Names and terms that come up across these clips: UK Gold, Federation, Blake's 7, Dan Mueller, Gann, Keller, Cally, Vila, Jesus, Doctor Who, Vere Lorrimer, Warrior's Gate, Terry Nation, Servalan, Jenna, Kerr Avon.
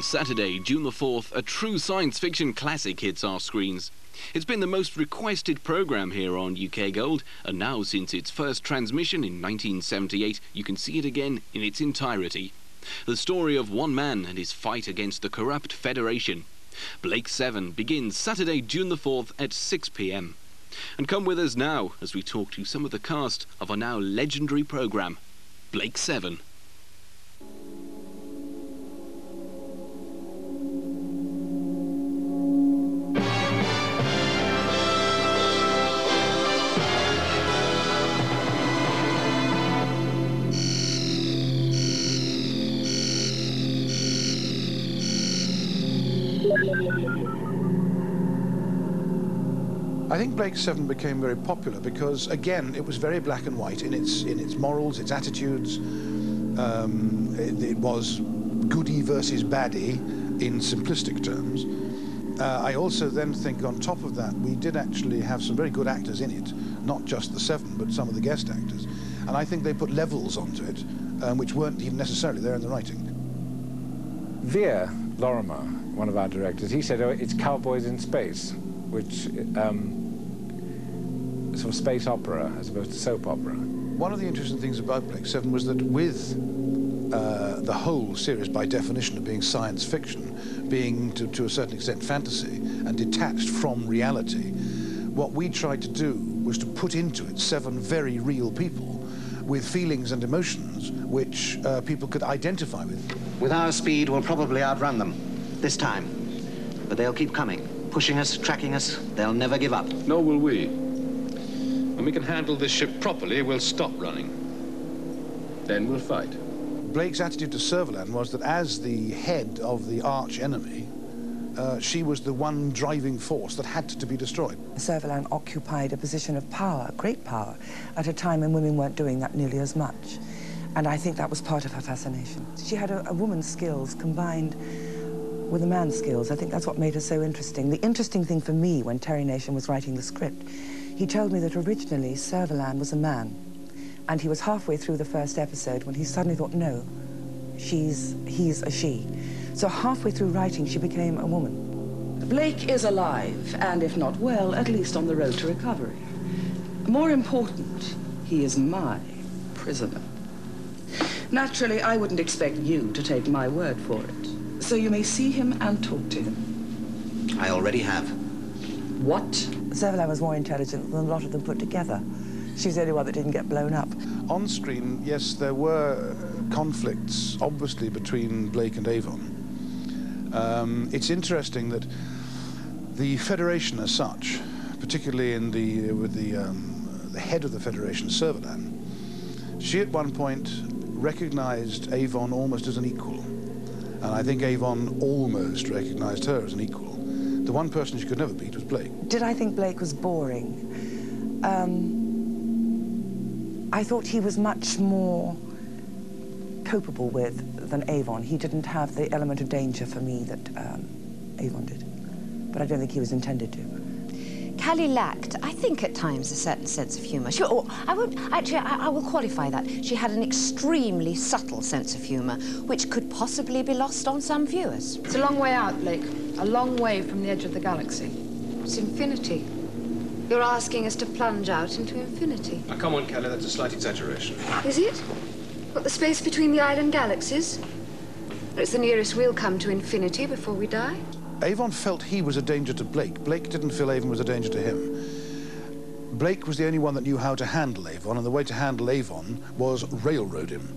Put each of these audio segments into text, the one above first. On Saturday, June the 4th, a true science fiction classic hits our screens. It's been the most requested programme here on UK Gold, and now since its first transmission in 1978, you can see it again in its entirety. The story of one man and his fight against the corrupt Federation. Blake's 7 begins Saturday, June the 4th at 6 p.m. And come with us now as we talk to some of the cast of our now legendary programme, Blake's 7. I think Blake's 7 became very popular because, again, it was very black and white in its morals, its attitudes. It was goody versus baddie in simplistic terms. I also then think, on top of that, we did actually have some very good actors in it, not just the 7, but some of the guest actors. And I think they put levels onto it, which weren't even necessarily there in the writing. Vere Lorrimer, one of our directors, he said, "Oh, it's cowboys in space," which sort of space opera as opposed to soap opera. One of the interesting things about Blake's 7 was that with the whole series, by definition, of being science fiction, being to a certain extent fantasy and detached from reality, what we tried to do was to put into it 7 very real people with feelings and emotions which people could identify with. With our speed, we'll probably outrun them this time, but they'll keep coming. Pushing us, tracking us, they'll never give up. Nor will we. When we can handle this ship properly, we'll stop running. Then we'll fight. Blake's attitude to Servalan was that as the head of the arch-enemy, she was the one driving force that had to be destroyed. Servalan occupied a position of power, great power, at a time when women weren't doing that nearly as much. And I think that was part of her fascination. She had a woman's skills combined with a man's skills. I think that's what made her so interesting. The interesting thing for me when Terry Nation was writing the script, he told me that originally Servalan was a man, and he was halfway through the first episode when he suddenly thought, no, he's a she. So halfway through writing, she became a woman. Blake is alive, and if not well, at least on the road to recovery. More important, he is my prisoner. Naturally, I wouldn't expect you to take my word for it. So you may see him and talk to him. I already have. What? Servalan was more intelligent than a lot of them put together. She was the only one that didn't get blown up. On screen, yes, there were conflicts, obviously, between Blake and Avon. It's interesting that the Federation as such, particularly in the, with the head of the Federation, Servalan, she at one point recognized Avon almost as an equal. And I think Avon almost recognised her as an equal. The one person she could never beat was Blake. Did I think Blake was boring? I thought he was much more copable with than Avon. He didn't have the element of danger for me that Avon did. But I don't think he was intended to. Cally lacked, I think at times, a certain sense of humour. Sure, I won't, actually, I will qualify that. She had an extremely subtle sense of humour, which could possibly be lost on some viewers. It's a long way out, Blake. A long way from the edge of the galaxy. It's infinity. You're asking us to plunge out into infinity. Now, come on, Keller, that's a slight exaggeration. Is it? What, the space between the island galaxies? It's the nearest we'll come to infinity before we die. Avon felt he was a danger to Blake. Blake didn't feel Avon was a danger to him. Blake was the only one that knew how to handle Avon, and the way to handle Avon was railroad him,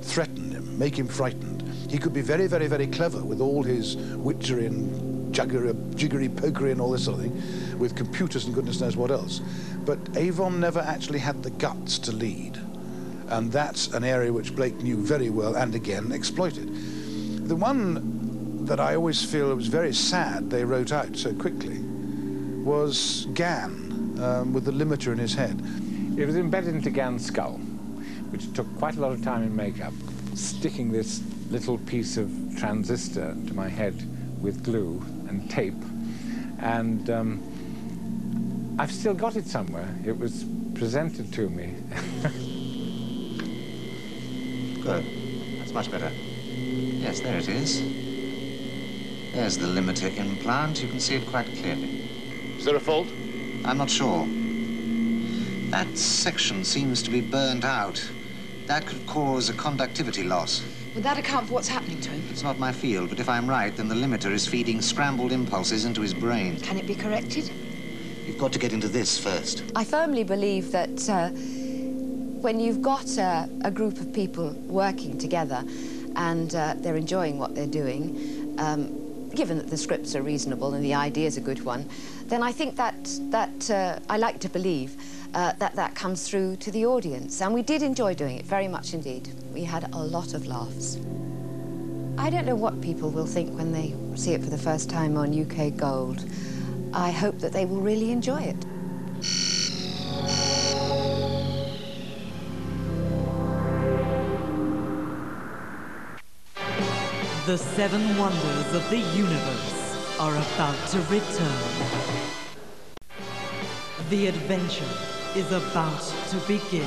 threaten him, make him frightened. He could be very, very, very clever with all his witchery and jiggery pokery and all this sort of thing, with computers and goodness knows what else. But Avon never actually had the guts to lead, and that's an area which Blake knew very well and, again, exploited. The one that I always feel was very sad they wrote out so quickly was Gann. With the limiter in his head. It was embedded into Gann's skull, which took quite a lot of time in makeup. Sticking this little piece of transistor to my head with glue and tape, and I've still got it somewhere. It was presented to me. Good. That's much better. Yes, there it is. There's the limiter implant. You can see it quite clearly. Is there a fault? I'm not sure. That section seems to be burnt out. That could cause a conductivity loss. Would that account for what's happening to him? It's not my field, but if I'm right, then the limiter is feeding scrambled impulses into his brain. Can it be corrected? You've got to get into this first. I firmly believe that when you've got a group of people working together and they're enjoying what they're doing, given that the scripts are reasonable and the idea's a good one, then I think that I like to believe that comes through to the audience. And we did enjoy doing it very much indeed. We had a lot of laughs. I don't know what people will think when they see it for the first time on UK Gold. I hope that they will really enjoy it. The seven wonders of the universe are about to return. The adventure is about to begin.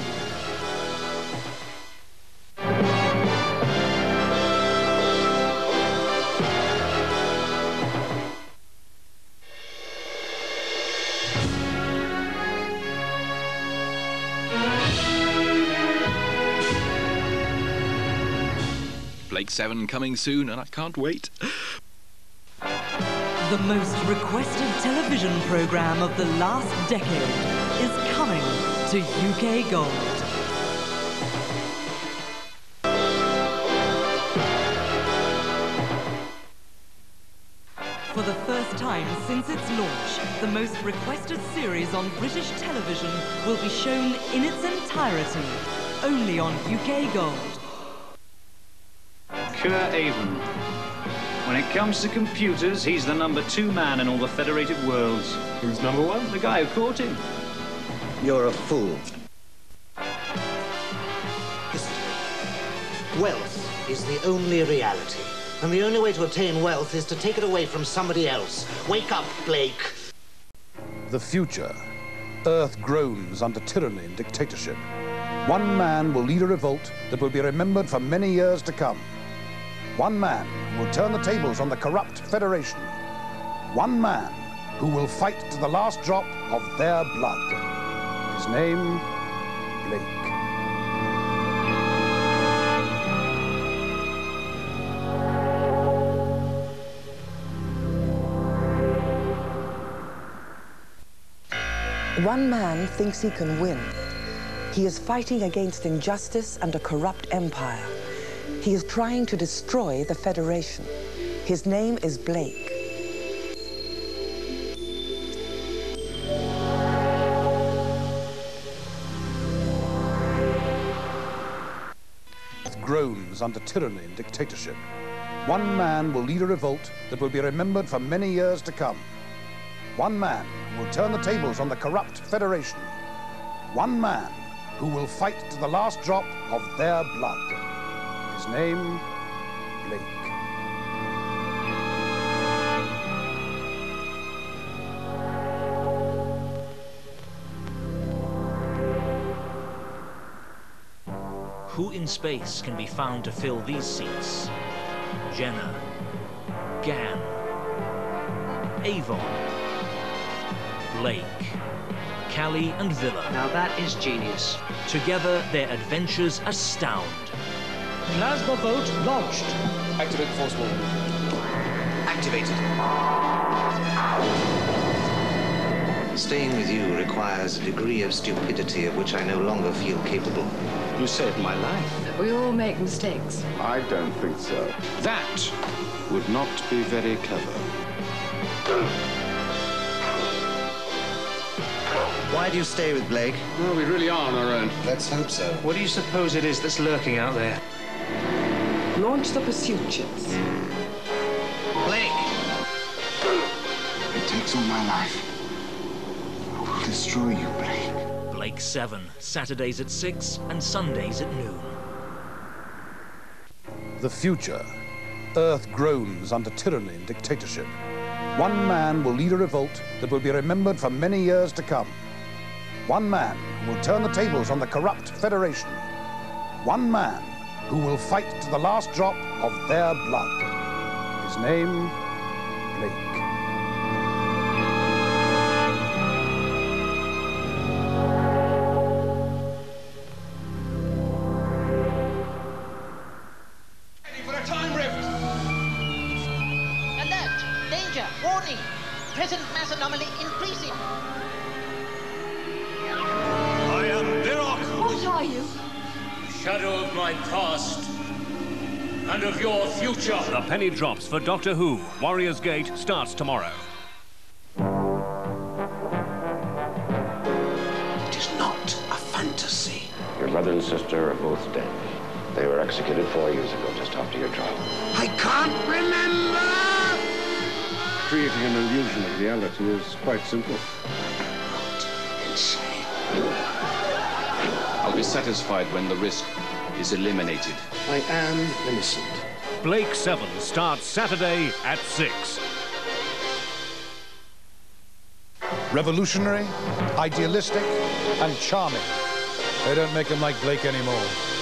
Blake's 7 coming soon, and I can't wait. The most requested television programme of the last decade is coming to UK Gold. For the first time since its launch, the most requested series on British television will be shown in its entirety, only on UK Gold. Kerr Avon. When it comes to computers, he's the #2 man in all the federated worlds. Who's #1? The guy who caught him. You're a fool. History. Wealth is the only reality. And the only way to attain wealth is to take it away from somebody else. Wake up, Blake. The future. Earth groans under tyranny and dictatorship. One man will lead a revolt that will be remembered for many years to come. One man will turn the tables on the corrupt Federation. One man who will fight to the last drop of their blood. His name, Blake. One man thinks he can win. He is fighting against injustice and a corrupt empire. He is trying to destroy the Federation. His name is Blake. Groans under tyranny and dictatorship. One man will lead a revolt that will be remembered for many years to come. One man will turn the tables on the corrupt Federation. One man who will fight to the last drop of their blood. His name, Blake. Who in space can be found to fill these seats? Jenna, Gann, Avon, Blake, Cally and Vila. Now that is genius. Together, their adventures astound. Plasma boat launched. Activate force wall. Activated. Staying with you requires a degree of stupidity of which I no longer feel capable. You saved my life. We all make mistakes. I don't think so. That would not be very clever. Why do you stay with Blake? No, we really are on our own. Let's hope so. What do you suppose it is that's lurking out there? Launch the pursuit ships. Blake! It takes all my life. I will destroy you, Blake. Blake 7, Saturdays at 6 and Sundays at noon. The future. Earth groans under tyranny and dictatorship. One man will lead a revolt that will be remembered for many years to come. One man who will turn the tables on the corrupt Federation. One man who will fight to the last drop of their blood. His name, Blake. Penny drops for Doctor Who. Warrior's Gate starts tomorrow. It is not a fantasy. Your brother and sister are both dead. They were executed 4 years ago, just after your trial. I can't remember! Creating an illusion of reality is quite simple. I'm not insane. I'll be satisfied when the risk is eliminated. I am innocent. Blake's 7 starts Saturday at 6. Revolutionary, idealistic, and charming. They don't make them like Blake anymore.